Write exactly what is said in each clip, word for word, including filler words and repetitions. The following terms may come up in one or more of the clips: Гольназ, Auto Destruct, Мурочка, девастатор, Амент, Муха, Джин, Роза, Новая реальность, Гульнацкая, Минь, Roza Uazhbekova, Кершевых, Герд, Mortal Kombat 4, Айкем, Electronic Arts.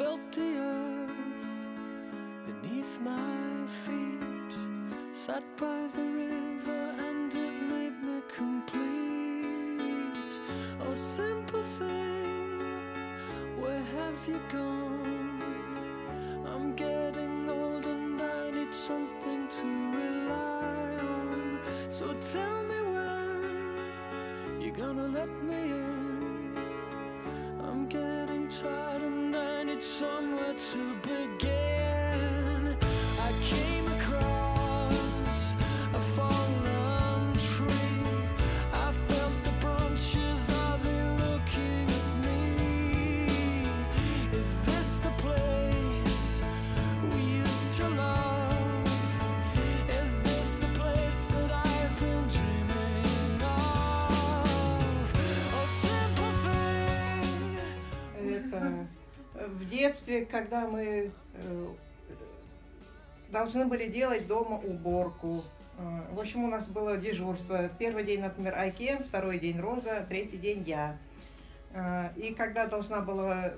felt the earth beneath my feet, sat by the river and it made me complete. Oh, simple thing, where have you gone? I'm getting old and I need something to rely on. So tell me when you're gonna let me in. I'm getting tired and I need somewhere to begin. I came across a fallen tree. I felt the branches of it looking at me. Is this the place we used to love? Is this the place that I've been dreaming of? Oh, simple thing. Это в детстве, когда мы должны были делать дома уборку. В общем, у нас было дежурство. Первый день, например, Айкем, второй день Роза, третий день я. И когда должна была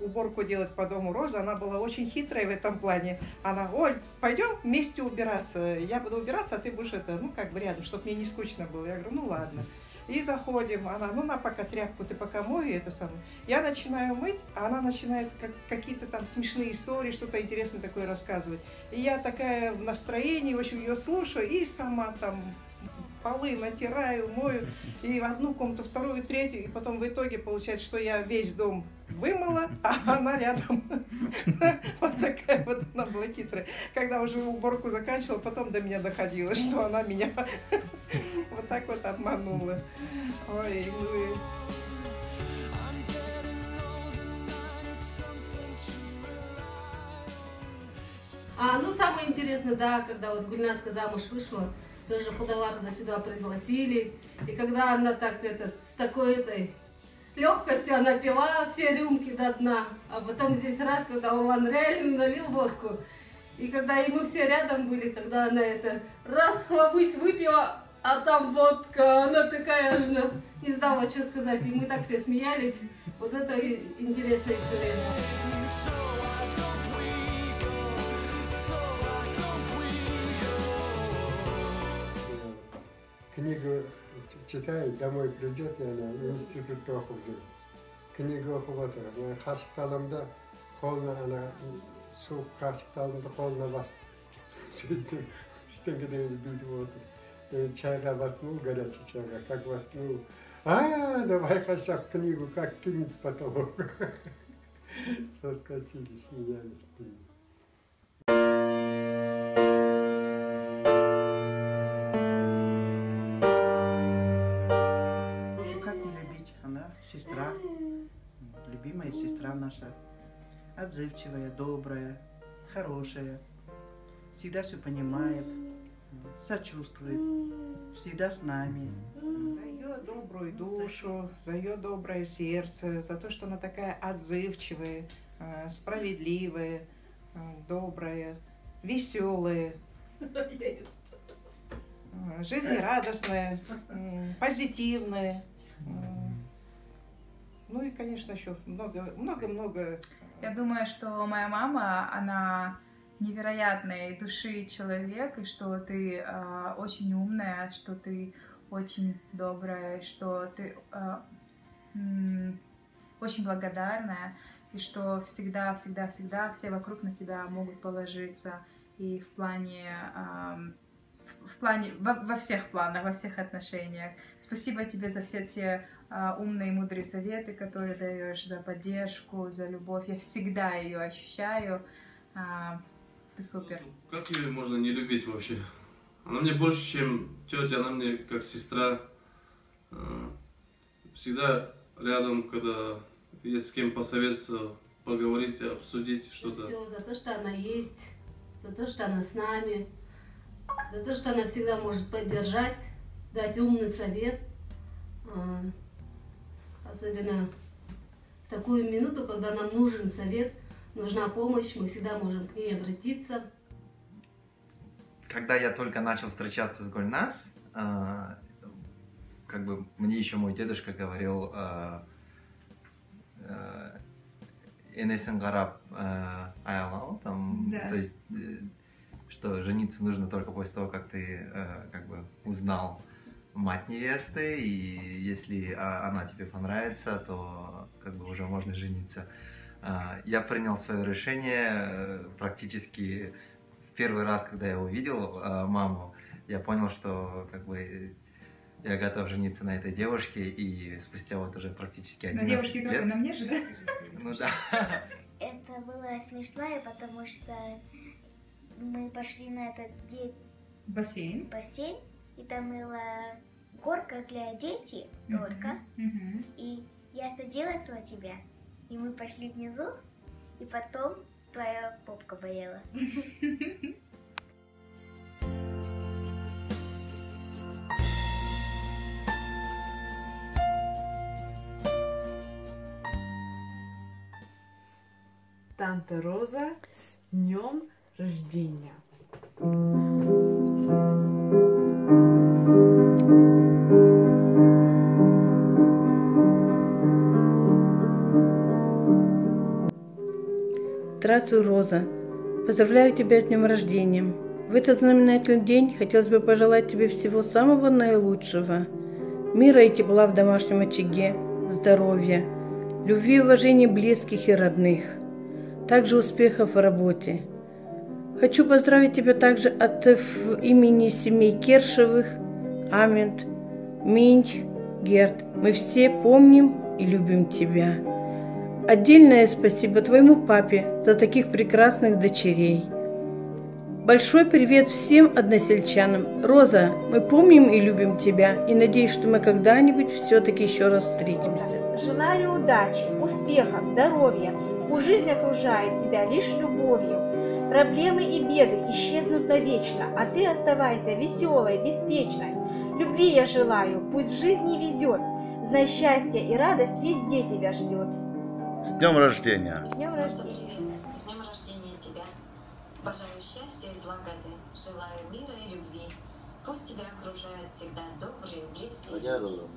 уборку делать по дому Роза, она была очень хитрая в этом плане. Она: «Оль, пойдем вместе убираться. Я буду убираться, а ты будешь это, ну как бы рядом, чтобы мне не скучно было». Я говорю: «Ну ладно». И заходим, она: «Ну на, пока тряпку, ты пока мой, это самое». Я начинаю мыть, а она начинает как, какие-то там смешные истории, что-то интересное такое рассказывать. И я такая в настроении, в общем, ее слушаю и сама там полы натираю, мою, и в одну комнату, вторую, третью, и потом в итоге получается, что я весь дом вымыла, а она рядом. Вот такая вот она была хитрая. Когда уже уборку заканчивала, потом до меня доходило, что она меня вот так вот обманула. Ой, ну А, ну самое интересное, да, когда вот Гульнацкая замуж вышла, тоже Худоварова сюда пригласили. И когда она так этот, с такой этой легкостью она пила все рюмки до дна. А потом здесь раз, когда он реально налил водку. И когда ему все рядом были, когда она это раз хлобысь выпила, а там водка, она такая аж на... не знала, что сказать. И мы так все смеялись. Вот это интересная история. Книгу читает, домой придет, наверное, институт проходит. Книгу охвата. Хасик талымда, холна, она, сух, хасик талымда, холна бас. Что-то где-то бить воду. Чайра воткнул, горячий чайра, как воткнул. А, давай хотя бы книгу, как кинет потолок. Соскочили, смеялись. Сестра, любимая сестра наша, отзывчивая, добрая, хорошая, всегда все понимает, сочувствует, всегда с нами. За ее добрую душу, за ее доброе сердце, за то, что она такая отзывчивая, справедливая, добрая, веселая, жизнерадостная, позитивная. Ну и, конечно, еще много-много-много. Я думаю, что моя мама, она невероятной души человек, и что ты э, очень умная, что ты очень добрая, что ты э, э, очень благодарная, и что всегда-всегда-всегда все вокруг на тебя могут положиться. И в плане... Э, В плане, во, во всех планах, во всех отношениях. Спасибо тебе за все те а, умные и мудрые советы, которые даешь, за поддержку, за любовь. Я всегда ее ощущаю. А, ты супер. Как ее можно не любить вообще? Она мне больше, чем тетя, она мне как сестра. Всегда рядом, когда есть с кем посоветоваться, поговорить, обсудить что-то. Все за то, что она есть, за то, что она с нами. За то, что она всегда может поддержать, дать умный совет. Особенно в такую минуту, когда нам нужен совет, нужна помощь, мы всегда можем к ней обратиться. Когда я только начал встречаться с Гольназ, как бы мне еще мой дедушка говорил: энесен гараб аялал, там, да. То есть, что жениться нужно только после того, как ты как бы узнал мать невесты, и если она тебе понравится, то как бы уже можно жениться. Я принял свое решение практически в первый раз, когда я увидел маму, я понял, что как бы я готов жениться на этой девушке, и спустя вот уже практически одиннадцать лет. На девушке какой? На мне же, да? Ну да. Это было смешно, потому что мы пошли на этот бассейн, бассейн, и там была горка для детей только, и я садилась на тебя, и мы пошли внизу, и потом твоя попка болела. Танта Роза, с днем рождения! Здравствуй, Роза! Поздравляю тебя с днем рождения! В этот знаменательный день хотелось бы пожелать тебе всего самого наилучшего. Мира и тепла в домашнем очаге, здоровья, любви и уважения близких и родных. Также успехов в работе. Хочу поздравить тебя также от имени семей Кершевых, Амент, Минь, Герд. Мы все помним и любим тебя. Отдельное спасибо твоему папе за таких прекрасных дочерей. Большой привет всем односельчанам. Роза, мы помним и любим тебя. И надеюсь, что мы когда-нибудь все-таки еще раз встретимся. Желаю удачи, успехов, здоровья. Пусть жизнь окружает тебя лишь любовью. Проблемы и беды исчезнут навечно, а ты оставайся веселой, беспечной. Любви я желаю, пусть в жизни везет. Знай, счастье и радость везде тебя ждет. С днем рождения! С днем рождения! С днем рождения тебя! Пожалуй, счастья и злагоды, желаю мира и любви. Пусть тебя окружают всегда добрые, близкие. Я люблю.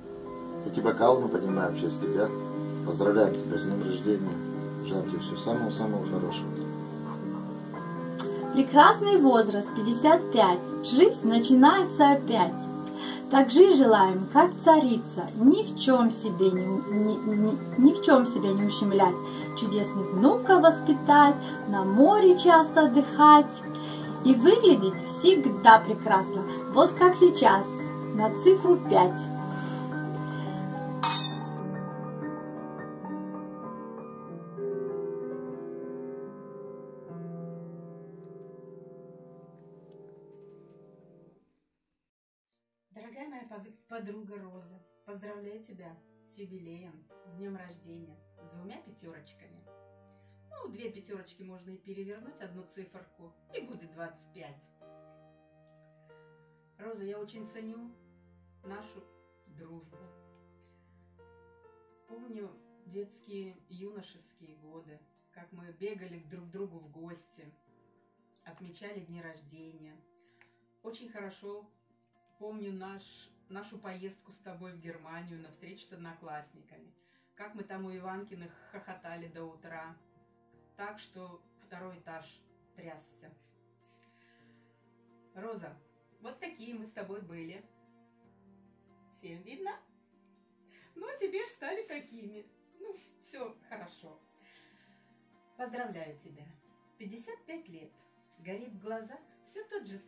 Такие бокалы мы поднимаем в честь тебя. Поздравляем тебя с днем рождения. Желаю тебе всего самого-самого хорошего. Прекрасный возраст, пятьдесят пять. Жизнь начинается опять. Так жить желаем, как царица, ни в чем себе не, ни, ни, ни в чем себя не ущемлять. Чудесных внуков воспитать, на море часто отдыхать. И выглядеть всегда прекрасно, вот как сейчас, на цифру пять. Дорогая моя подруга Роза, поздравляю тебя с юбилеем, с днем рождения, с двумя пятерочками. Ну, две пятерочки можно и перевернуть, одну циферку, и будет двадцать пять. Роза, я очень ценю нашу дружбу. Помню детские, юношеские годы, как мы бегали друг к другу в гости, отмечали дни рождения. Очень хорошо помню наш, нашу поездку с тобой в Германию на встречу с одноклассниками. Как мы там у Иванкиных хохотали до утра. Так что второй этаж трясся. Роза, вот такие мы с тобой были. Всем видно? Ну, теперь стали такими. Ну, все хорошо. Поздравляю тебя. пятьдесят пять лет. Горит в глазах все тот же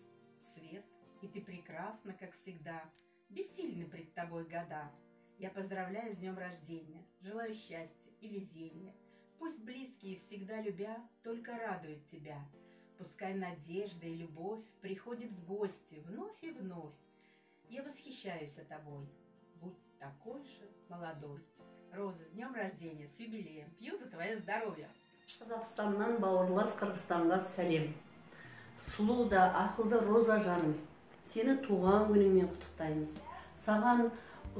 свет. И ты прекрасна, как всегда, бессильны пред тобой года. Я поздравляю с днем рождения, желаю счастья и везения. Пусть близкие, всегда любя, только радуют тебя. Пускай надежда и любовь приходит в гости вновь и вновь. Я восхищаюсь тобой, будь такой же молодой. Роза, с днем рождения, с юбилеем, пью за твое здоровье. Казахстаннан бауырлас Кыргызстанга сәлем. Сұлу да, ақылды Роза жаным. Сені туған күніңмен құттықтаймыз. Саған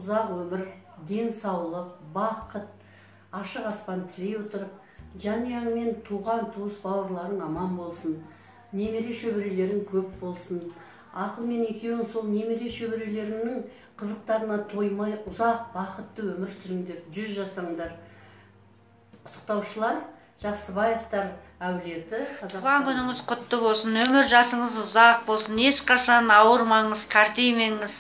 ұзақ өмір, денсаулық, бақыт, ашық аспан тілей отырып, жанұяңмен туған туыс бауырларың аман болсын, немере шөберелерің көп болсын. Ақылмен екеуің сол немере шөберелеріңнің қызықтарына тоймай ұзақ бақытты өмір сүріңдер, жүз жасаңдар. Құттықтаушылар, Туған күніңіз құтты болсын, өмір жасыңыз ұзақ болсын, ешқашан ауырмаңыз, қартаймаңыз.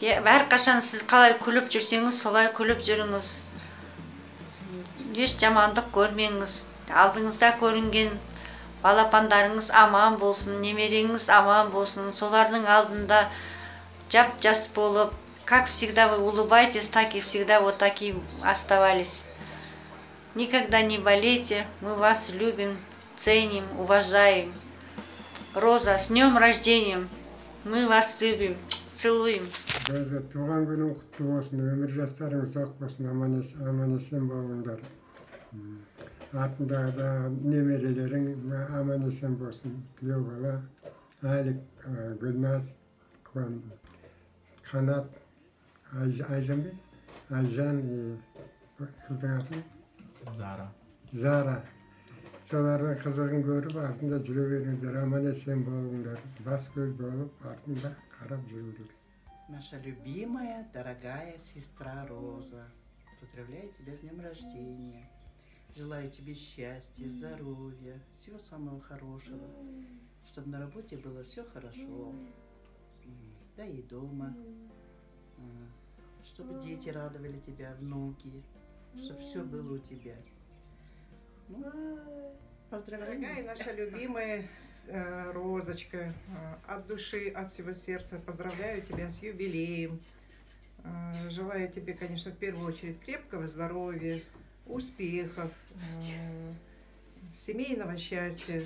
Әрқашан сіз қалай күліп жүрсеңіз, солай күліп жүріңіз. Еш жамандық көрмеңіз. Алдыңызда көрінген балапандарыңыз аман болсын, немереңіз аман болсын. Солардың алдында жап-жас болып, как всегда вы улыбаетесь, так и всегда вот такие оставались. Никогда не болейте, мы вас любим, ценим, уважаем. Роза, с днем рождения! Мы вас любим, целуем. Роза, туған күнің құтты болсын, өмір жастарың ұзақ болсын, аман-есен болыңдар. Артындағы немерелерің аман-есен болсын, күйеу бала, Алик, Гульназ, Қанат, Айжан и қыздың аты. Зара. Зара. Солардың қызығын көріп, артында жүре беріңіздер, аман-есен болыңдар. Бас көз болып, артында қарап жүріңдер. Наша любимая, дорогая сестра Роза, поздравляю тебя с днем рождения. Желаю тебе счастья, здоровья, всего самого хорошего, чтобы на работе было все хорошо, да и дома, чтобы дети радовали тебя, внуки. Чтобы все было у тебя. Ну, поздравляю. Дорогая наша любимая Розочка, от души, от всего сердца поздравляю тебя с юбилеем. Желаю тебе, конечно, в первую очередь крепкого здоровья, успехов, семейного счастья,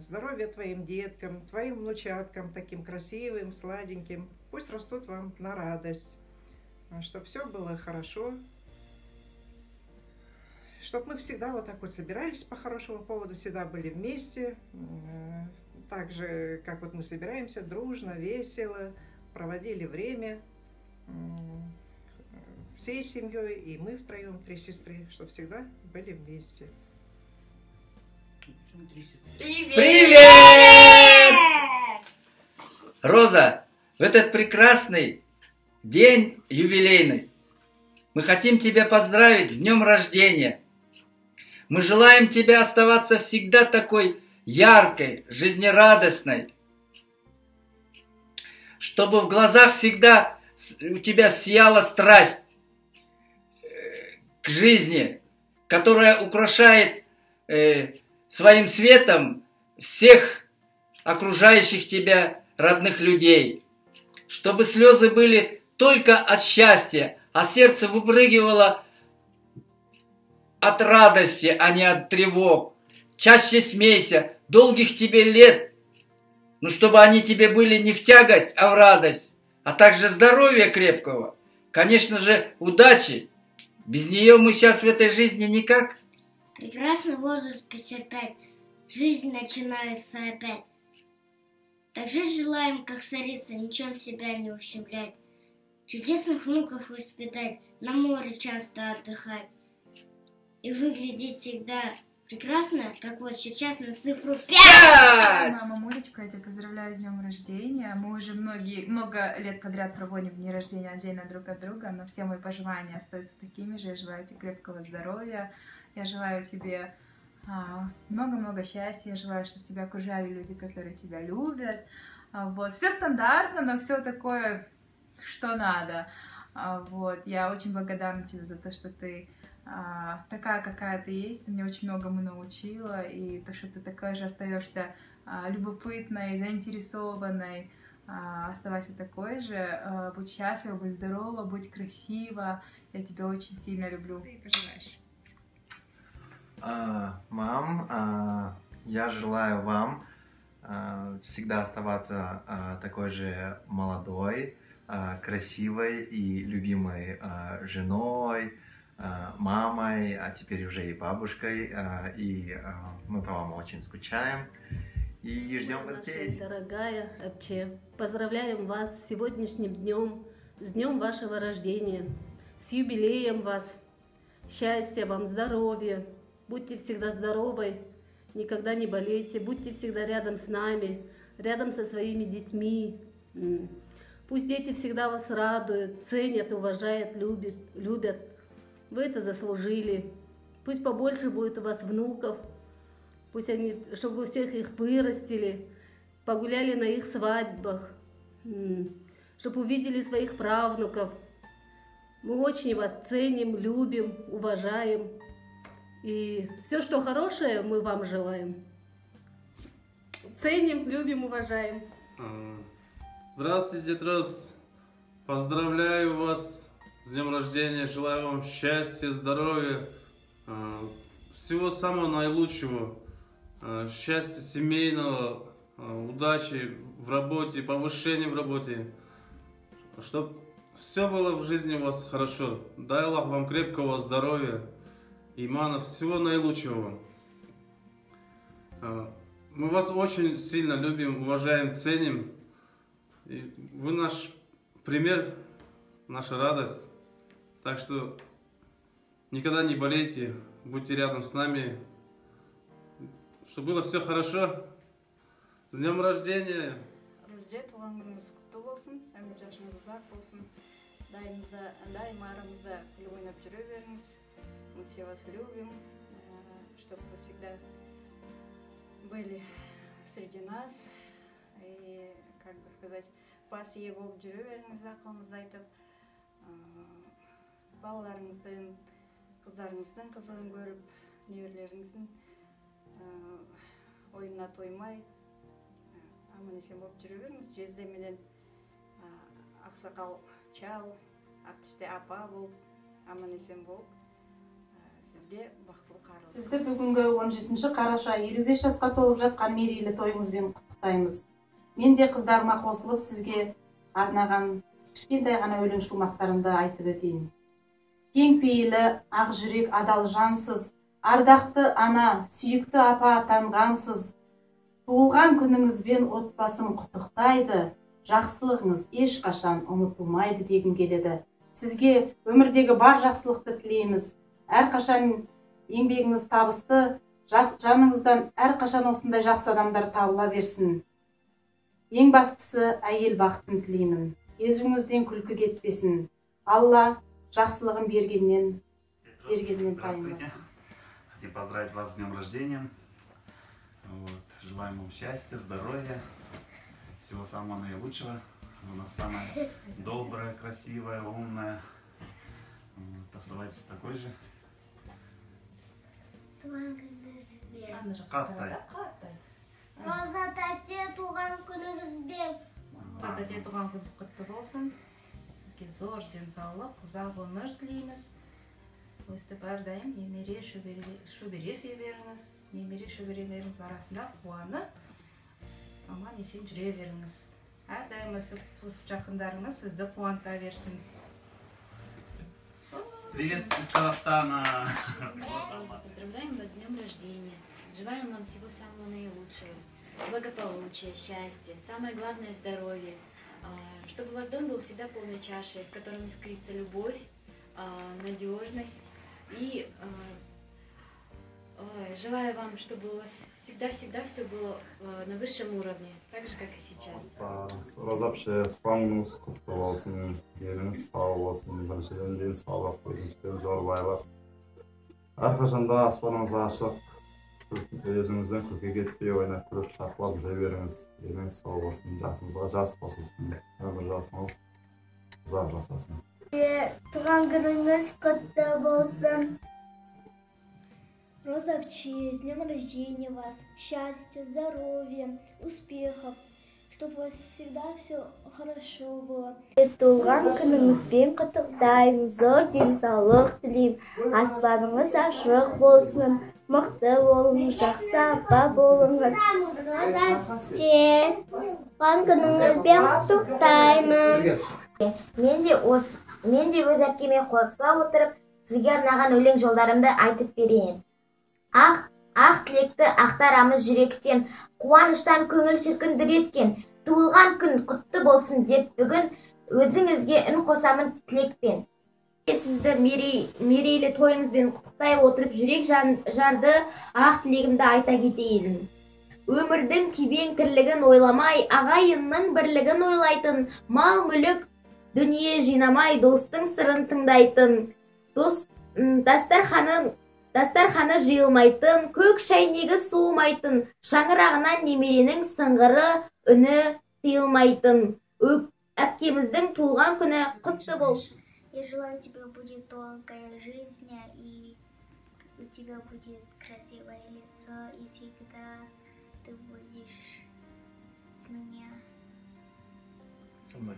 здоровья твоим деткам, твоим внучаткам, таким красивым, сладеньким. Пусть растут вам на радость, чтобы все было хорошо. Чтобы мы всегда вот так вот собирались по хорошему поводу, всегда были вместе, так же, как вот мы собираемся, дружно, весело, проводили время всей семьей, и мы втроем, три сестры, чтобы всегда были вместе. Привет! Привет! Роза, в этот прекрасный день юбилейный мы хотим тебя поздравить с днем рождения. Мы желаем тебе оставаться всегда такой яркой, жизнерадостной, чтобы в глазах всегда у тебя сияла страсть к жизни, которая украшает своим светом всех окружающих тебя родных людей, чтобы слезы были только от счастья, а сердце выпрыгивало от радости, а не от тревог. Чаще смейся, долгих тебе лет, но чтобы они тебе были не в тягость, а в радость. А также здоровья крепкого, конечно же, удачи. Без нее мы сейчас в этой жизни никак. Прекрасный возраст пятьдесят пять, жизнь начинается опять. Также желаем, как царица, ничем себя не ущемлять. Чудесных внуков воспитать, на море часто отдыхать. И выглядеть всегда прекрасно, как вот сейчас на цифру пять. Мама Мурочка, я тебя поздравляю с днем рождения. Мы уже многие, много лет подряд проводим дни рождения отдельно друг от друга, но все мои пожелания остаются такими же. Я желаю тебе крепкого здоровья. Я желаю тебе много-много счастья. Я желаю, чтобы тебя окружали люди, которые тебя любят. Вот. Все стандартно, но все такое... что надо. Вот. Я очень благодарна тебе за то, что ты а, такая, какая ты есть. Ты меня очень многому научила. И то, что ты такой же остаешься а, любопытной, заинтересованной. А, оставайся такой же. А, будь счастлива, будь здорова, будь красива. Я тебя очень сильно люблю. Ты пожелаешь. А, мам, а, я желаю вам а, всегда оставаться а, такой же молодой, красивой и любимой а, женой, а, мамой, а теперь уже и бабушкой. А, и а, мы по вам очень скучаем и ждем вас здесь. Дорогая Апче, поздравляем вас с сегодняшним днем, с днем вашего рождения, с юбилеем вас, счастья вам, здоровья, будьте всегда здоровы, никогда не болейте, будьте всегда рядом с нами, рядом со своими детьми. Пусть дети всегда вас радуют, ценят, уважают, любят. любят. Вы это заслужили. Пусть побольше будет у вас внуков, пусть они, чтобы вы всех их вырастили, погуляли на их свадьбах, чтобы увидели своих правнуков. Мы очень вас ценим, любим, уважаем. И все, что хорошее, мы вам желаем. Ценим, любим, уважаем. Здравствуйте, дед Роз. Поздравляю вас с днем рождения. Желаю вам счастья, здоровья, всего самого наилучшего. Счастья семейного, удачи в работе, повышения в работе. Чтобы все было в жизни у вас хорошо. Дай Аллах вам крепкого здоровья, имана, всего наилучшего. Мы вас очень сильно любим, уважаем, ценим. И вы наш пример, наша радость. Так что никогда не болейте, будьте рядом с нами. Чтобы было все хорошо. С днем рождения! Мы все вас любим, чтобы вы всегда были среди нас. И, как бы сказать, пас его в жүрегіңіз ақылыңызда айтып, балаларыңыздың, қыздарыңыздың қызығын көріп, неверлеріңіздің ойына тоймай, аман-есен болып жүре беріңіз. Жезде менен ақсақал чал, ақтышты апа болып, аман-есен болып, сізге бақытлы қарыз. Сізді бүгінгі он жетінші қараша елу бес жасқа толып жатқан мерейлі тойыңызбен құттықтаймыз. Мен де қыздарыма қосылып сізге арнаған кішкентай ғана өлең шумақтарымды айтып өтейін. Кең пейілі, ақ жүрек, адал жансыз, ардақты ана, сүйікті апа атанғансыз. Туылған күніңізбен отбасым құттықтайды, жақсылығыңыз ешқашан ұмытылмайды дегім келеді. Сізге өмірдегі бар жақсылықты тілейміз. Әрқашан еңбегіңіз табысты, жаныңыздан әрқашан осындай жақсы адамдар табыла берсін. Ең бастысы әйел бақытын тілеймін. Езуіңізден күлкі кетпесін. Алла жақсылығын бергеннен бергеннен таймасын. Хотим поздравить вас с днем рождения. Вот. Желаем вам счастья, здоровья, всего самого наилучшего. Вы у нас самая добрая, красивая, умная. Вот. Оставайтесь такой же. Каттай. Роза тәте туған күніңізбен. Роза тәте туған күніңіз құтты болсын. Сізге зор денсаулық, ұзақ өмір тілейміз. Өстіп әрдайым немере шөбере сүйберіңіз, немере шөберелеріңіз арасында қуанып, аман есен жүре беріңіз. Әрдайым өстіп жақындарыңыз сізді қуанта берсін. Привет из Казахстана! Поздравляем вас с днем рождения! Желаем вам всего самого наилучшего, благополучия, счастья, самое главное здоровье, чтобы у вас дом был всегда полной чашей, в котором искрится любовь, надежность. И желаю вам, чтобы у вас всегда-всегда все было на высшем уровне, так же, как и сейчас. Өзіңізден көке кетпей ойнап көріп шақылап жүре беріңіз. Еліңіз сау болсын, жасыңызға жас қосылсын, өмір жасыңыз ұзақ жасасын. Туған күніңіз құтты болсын. Роза апчи, с днем рождения вас, счастья, здоровья, успехов, чтобы у вас всегда все хорошо было. Туған күніңізбен құттықтаймын, зор денсаулық тілеймін, аспаныңыз ашық болсын. Мықты болыңыз, жақсы апа болыңыз. Туған күніңізбен құттықтаймын. Мен де өз әпкеме қосыла отырып, сізге арнаған өлең жолдарымды айтып берейін. Ах, ақ тілекті ақтарамыз жүректен, қуаныштан көңіл шіркін дүр еткен, туылған күн құтты болсын деп бүгін өзіңізге үн қосамын тілекпен. Сізді мерейлі тойыңызбен құттықтай отырып, жүрек жарды ақ тілегімді айта кетейін. Өмірдің кебең тірлігін ойламай, ағайынның бірлігін ойлайтын, мал мүлік дүние жинамай, достың сырын тыңдайтын, дастарханын Дастарханы жиылмайтын, көк шәйнегі суымайтын, шаңырағынан немеренің сыңғыры үні тыйылмайтын. Әпкеміздің туылған күні құтты бол. Я желаю тебе будет долгая жизнь, и у тебя будет красивое лицо, и всегда ты будешь с меня. Со мной.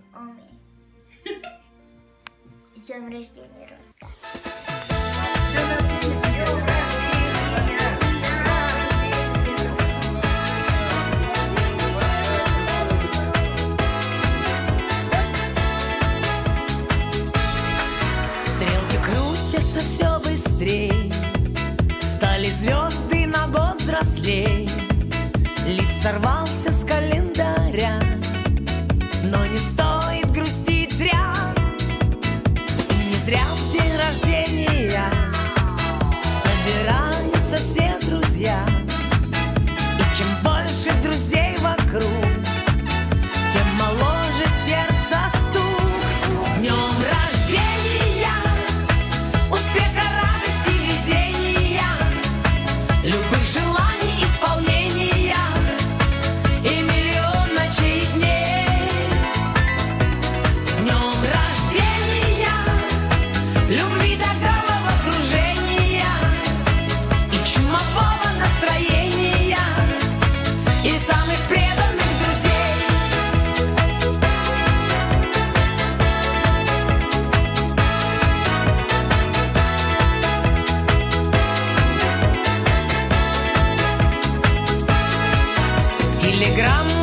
С днем рождения, Роза. Все быстрей, стали звезды на год взрослей. Лист сорвался с календаря, но не стоит грустить зря. Не зря в день рождения собираются все друзья. И чем больше друзей вокруг, тем моложе сердце стук. С днем рождения! Желаний исполнения и миллион ночей и дней. С днем рождения, любви до головокружения и чумового настроения и самых преданных друзей. Грамм